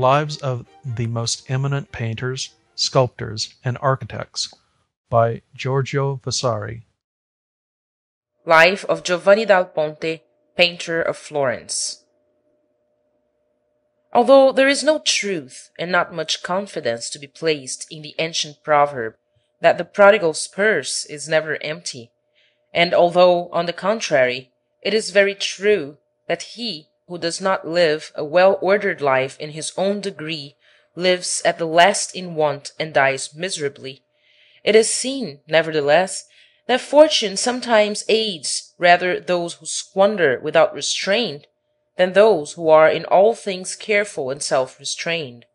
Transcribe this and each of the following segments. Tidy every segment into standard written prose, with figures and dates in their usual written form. Lives of the Most Eminent Painters, Sculptors, and Architects, by Giorgio Vasari. Life of Giovanni Dal Ponte, Painter of Florence. Although there is no truth and not much confidence to be placed in the ancient proverb that the prodigal's purse is never empty, and although, on the contrary, it is very true that he who does not live a well-ordered life in his own degree lives at the last in want and dies miserably, it is seen, nevertheless, that fortune sometimes aids rather those who squander without restraint than those who are in all things careful and self-restrained.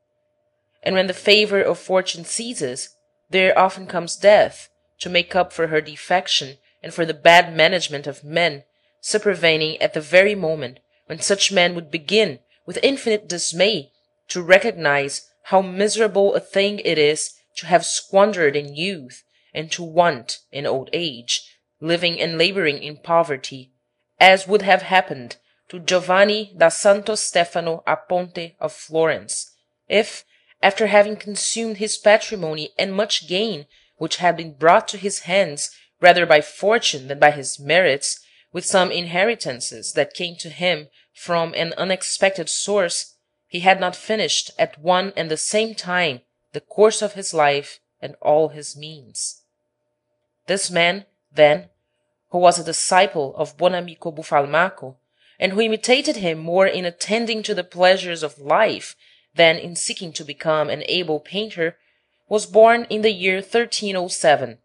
And when the favor of fortune ceases, there often comes death to make up for her defection and for the bad management of men, supervening at the very moment when such men would begin, with infinite dismay, to recognize how miserable a thing it is to have squandered in youth, and to want in old age, living and laboring in poverty, as would have happened to Giovanni da Santo Stefano a Ponte of Florence, if, after having consumed his patrimony and much gain which had been brought to his hands rather by fortune than by his merits, with some inheritances that came to him from an unexpected source, he had not finished at one and the same time the course of his life and all his means. This man, then, who was a disciple of Buonamico Bufalmaco, and who imitated him more in attending to the pleasures of life than in seeking to become an able painter, was born in the year 1307,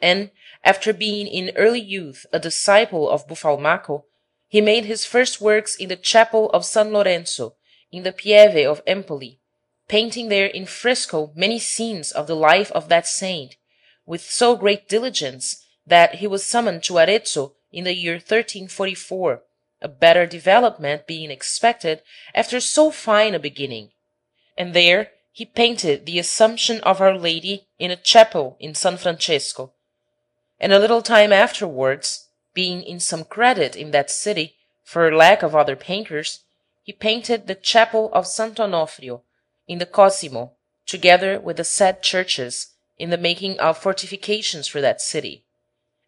and, after being in early youth a disciple of Bufalmaco, he made his first works in the chapel of San Lorenzo, in the Pieve of Empoli, painting there in fresco many scenes of the life of that saint, with so great diligence that he was summoned to Arezzo in the year 1344, a better development being expected after so fine a beginning. And there he painted the Assumption of Our Lady in a chapel in San Francesco. And a little time afterwards, being in some credit in that city for lack of other painters, he painted the chapel of Santo Onofrio in the Cosimo, together with the said churches, in the making of fortifications for that city.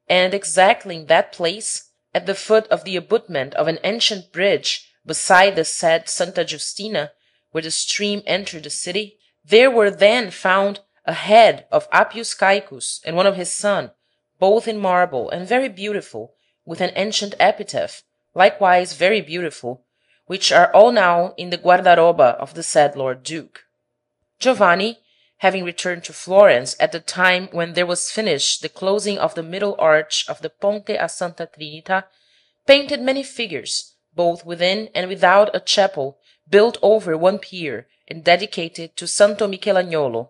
And exactly in that place, at the foot of the abutment of an ancient bridge beside the said Santa Justina, where the stream entered the city, there were then found a head of Appius Caicus and one of his son, both in marble and very beautiful, with an ancient epitaph, likewise very beautiful, which are all now in the guardaroba of the said Lord Duke. Giovanni, having returned to Florence at the time when there was finished the closing of the middle arch of the Ponte a Santa Trinita, painted many figures, both within and without a chapel, built over one pier and dedicated to Santo Michelagnolo,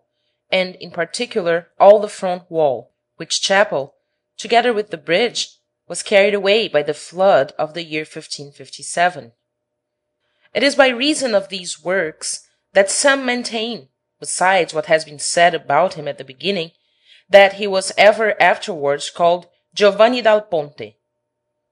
and in particular all the front wall, which chapel, together with the bridge, was carried away by the flood of the year 1557. It is by reason of these works that some maintain, besides what has been said about him at the beginning, that he was ever afterwards called Giovanni Dal Ponte.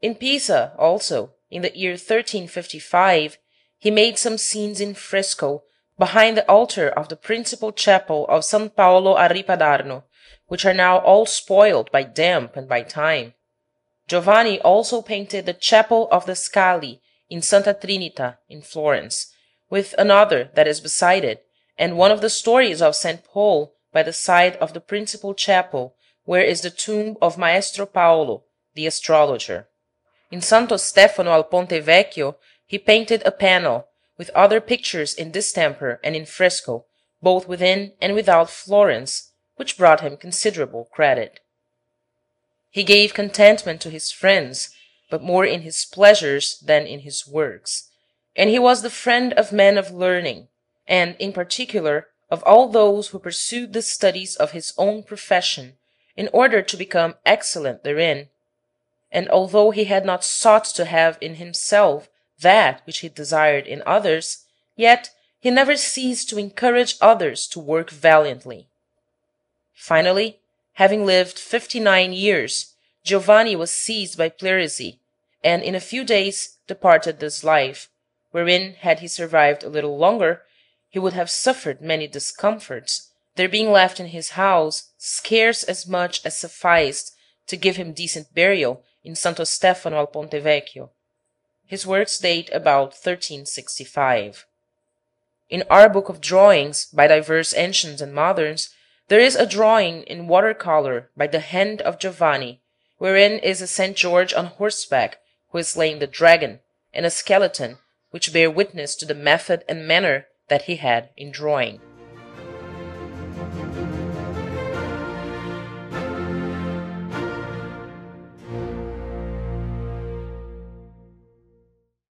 In Pisa, also, in the year 1355, he made some scenes in fresco behind the altar of the principal chapel of San Paolo a Ripa d'Arno, which are now all spoiled by damp and by time. Giovanni also painted the chapel of the Scali in Santa Trinita in Florence, with another that is beside it, and one of the stories of St. Paul by the side of the principal chapel, where is the tomb of Maestro Paolo, the astrologer. In Santo Stefano al Ponte Vecchio he painted a panel, with other pictures in distemper and in fresco, both within and without Florence, which brought him considerable credit. He gave contentment to his friends, but more in his pleasures than in his works, and he was the friend of men of learning, and, in particular, of all those who pursued the studies of his own profession, in order to become excellent therein. And although he had not sought to have in himself that which he desired in others, yet he never ceased to encourage others to work valiantly. Finally, having lived 59 years, Giovanni was seized by pleurisy, and in a few days departed this life, wherein, had he survived a little longer, he would have suffered many discomforts, there being left in his house scarce as much as sufficed to give him decent burial in Santo Stefano al Ponte Vecchio. His works date about 1365. In our book of drawings, by diverse ancients and moderns, there is a drawing in watercolor by the hand of Giovanni, wherein is a Saint George on horseback, who is slaying the dragon, and a skeleton, which bear witness to the method and manner that he had in drawing.